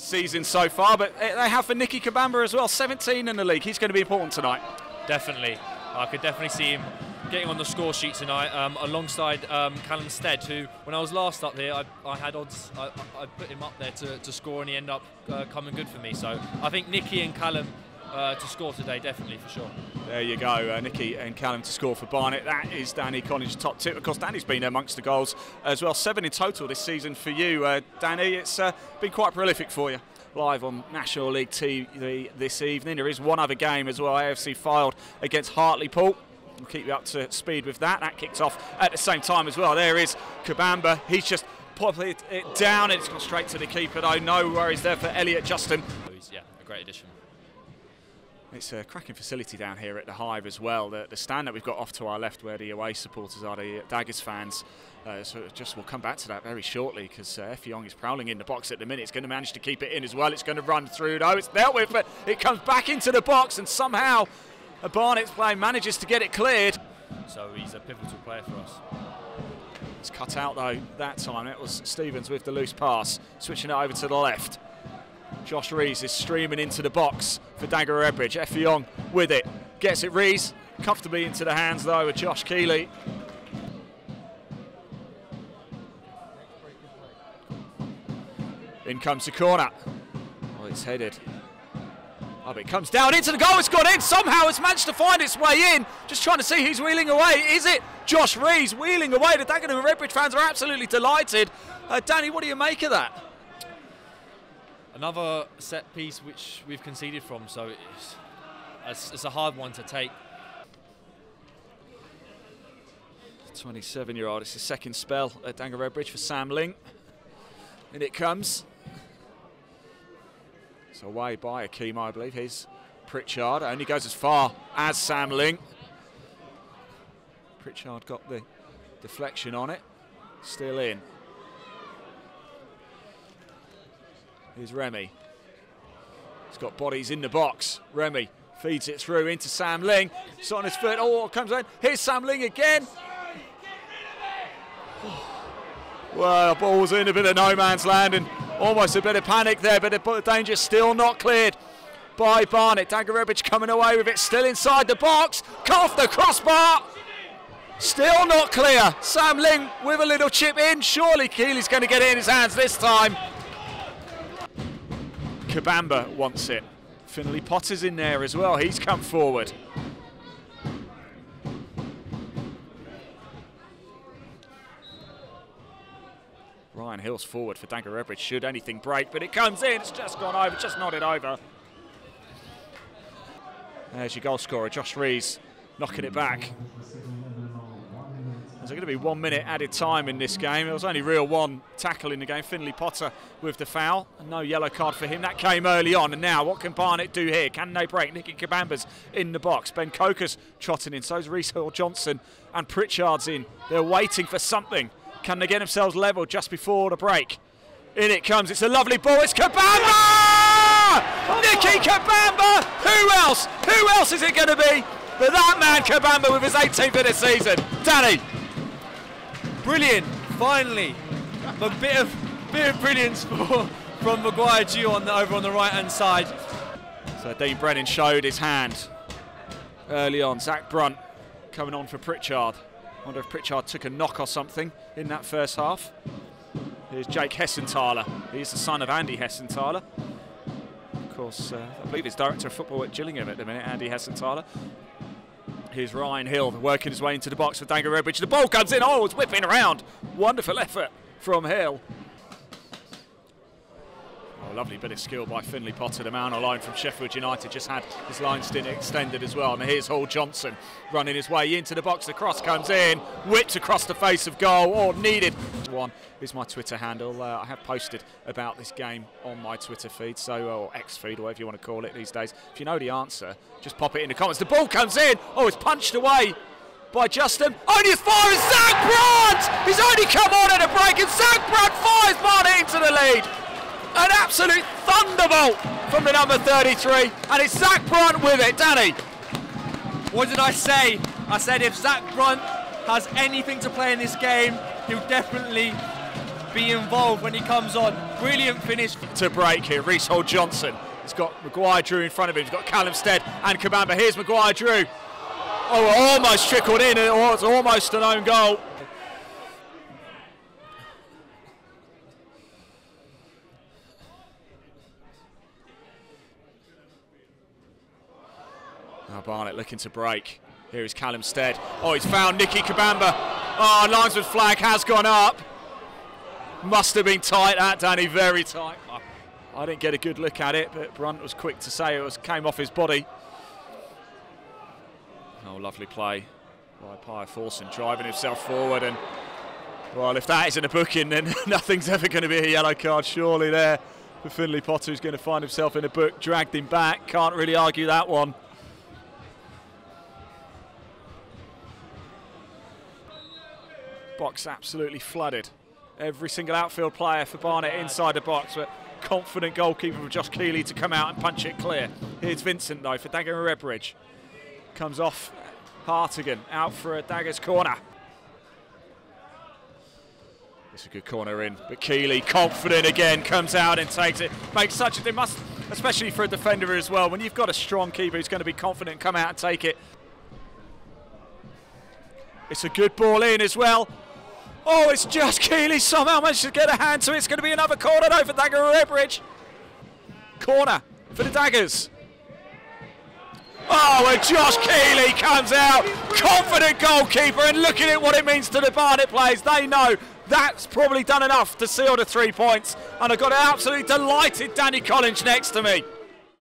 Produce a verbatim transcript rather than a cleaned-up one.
season so far, but they have for Nicky Kabamba as well, seventeen in the league. He's going to be important tonight. Definitely. I could definitely see him getting on the score sheet tonight um, alongside um, Callum Stead, who, when I was last up there, I, I had odds, I, I put him up there to, to score, and he ended up uh, coming good for me. So I think Nicky and Callum uh, to score today, definitely, for sure. There you go, uh, Nicky and Callum to score for Barnet. That is Danny Collins' top tip. Of course, Danny's been amongst the goals as well. Seven in total this season for you, uh, Danny. It's uh, been quite prolific for you. Live on National League T V this evening. There is one other game as well, A F C Fylde against Hartlepool. We'll keep you up to speed with that. That kicked off at the same time as well. There is Kabamba. He's just popped it down. It's gone straight to the keeper, though. No worries there for Elliot Justin. Yeah, a great addition. It's a cracking facility down here at the Hive as well. The, the stand that we've got off to our left, where the away supporters are, the Daggers fans. Uh, so just we'll come back to that very shortly, because uh, Effiong is prowling in the box at the minute. It's going to manage to keep it in as well. It's going to run through, though. It's dealt with, but it comes back into the box, and somehow a Barnet's play manages to get it cleared. So he's a pivotal player for us. It's cut out, though, that time. It was Stevens with the loose pass, switching it over to the left. Josh Rees is streaming into the box for Dangarevic. Effiong with it. Gets it, Rees. Comfortably into the hands, though, with Josh Keeley. In comes the corner. Oh, it's headed. Oh, but it comes down into the goal. It's gone in. Somehow it's managed to find its way in. Just trying to see who's wheeling away. Is it Josh Rees wheeling away? The Dagenham and Redbridge fans are absolutely delighted. Uh, Danny, what do you make of that? Another set piece which we've conceded from, so it's, it's, it's a hard one to take. twenty-seven-year-old. It's his second spell at Dangarevic for Sam Ling. And it comes. It's away by Akeem, I believe. Here's Pritchard. Only goes as far as Sam Ling. Pritchard got the deflection on it. Still in. Here's Remy. He's got bodies in the box. Remy feeds it through into Sam Ling. It's on his foot. Oh, comes in. Here's Sam Ling again. Sorry, get rid of it. Well, ball's in a bit of no man's land, and almost a bit of panic there, but the danger's still not cleared by Barnet. Dangarevic coming away with it, still inside the box. Cut off the crossbar. Still not clear. Sam Ling with a little chip in. Surely Keeley's going to get it in his hands this time. Kabamba wants it. Finlay Potter's in there as well. He's come forward. Ryan Hills forward for Dangarevic, should anything break, but it comes in, it's just gone over, just nodded over. There's your goal scorer, Josh Rees, knocking it back. There's going to be one minute added time in this game. There was only real one tackle in the game. Finlay Potter with the foul. No yellow card for him. That came early on. And now, what can Barnet do here? Can they break? Nicky Kabamba's in the box. Ben Coker's trotting in. So's Rhys Hill Johnson. And Pritchard's in. They're waiting for something. Can they get themselves level just before the break? In it comes. It's a lovely ball. It's Kabamba! Nicky Kabamba! Who else? Who else is it going to be but that man, Kabamba, with his eighteenth of the season? Danny. Brilliant, finally, a bit of, bit of brilliance for, from Maguire Drew on the, over on the right-hand side. So Dean Brennan showed his hand early on. Zac Brunt coming on for Pritchard. I wonder if Pritchard took a knock or something in that first half. Here's Jake Hessenthaler. He's the son of Andy Hessenthaler. Of course, uh, I believe he's director of football at Gillingham at the minute, Andy Hessenthaler. Here's Ryan Hill working his way into the box for Dangarevic. The ball comes in. Oh, it's whipping around. Wonderful effort from Hill. Oh, lovely bit of skill by Finlay Potter, the man on loan from Sheffield United. Just had his line stint extended as well. And here's Hall-Johnson running his way into the box. The cross comes in, whipped across the face of goal. Oh, needed. One is my Twitter handle. Uh, I have posted about this game on my Twitter feed, so or X feed, or whatever you want to call it these days. If you know the answer, just pop it in the comments. The ball comes in. Oh, it's punched away by Justin. Only as far as Zac Brunt. He's only come on at a break, and Zac Brunt fires Barnet into the lead. An absolute thunderbolt from the number thirty-three, and it's Zac Brunt with it. Danny, what did I say? I said if Zac Brunt has anything to play in this game, he'll definitely be involved when he comes on. Brilliant finish. To break here, Rhys Hill Johnson. He's got Maguire Drew in front of him. He's got Callum Stead and Kabamba. Here's Maguire Drew. Oh, almost trickled in, and it was almost an own goal. Now Barnet looking to break. Here is Callum Stead. Oh, he's found Nicky Kabamba. Oh, linesman's flag has gone up. Must have been tight, that, Danny, very tight. I didn't get a good look at it, but Brunt was quick to say it was, came off his body. Oh, lovely play by Pia Fawson, driving himself forward. And, well, if that isn't a booking, then nothing's ever going to be a yellow card, surely, there. For Finlay Potter, who's going to find himself in a book, dragged him back. Can't really argue that one. Box absolutely flooded. Every single outfield player for Barnet inside the box, but confident goalkeeper with Josh Keeley to come out and punch it clear. Here's Vincent though for Dangarevic. Comes off Hartigan, out for a Dagger's corner. It's a good corner in, but Keeley, confident again, comes out and takes it. Makes such a thing, must, especially for a defender as well, when you've got a strong keeper who's going to be confident, come out and take it. It's a good ball in as well. Oh, it's just Keeley somehow managed to get a hand, so it's going to be another corner though for Dangarevic. Corner for the Daggers. Oh, and Josh Keeley comes out, confident goalkeeper, and looking at what it means to the Barnet players, they know that's probably done enough to seal the three points. And I've got an absolutely delighted Danny Collins next to me.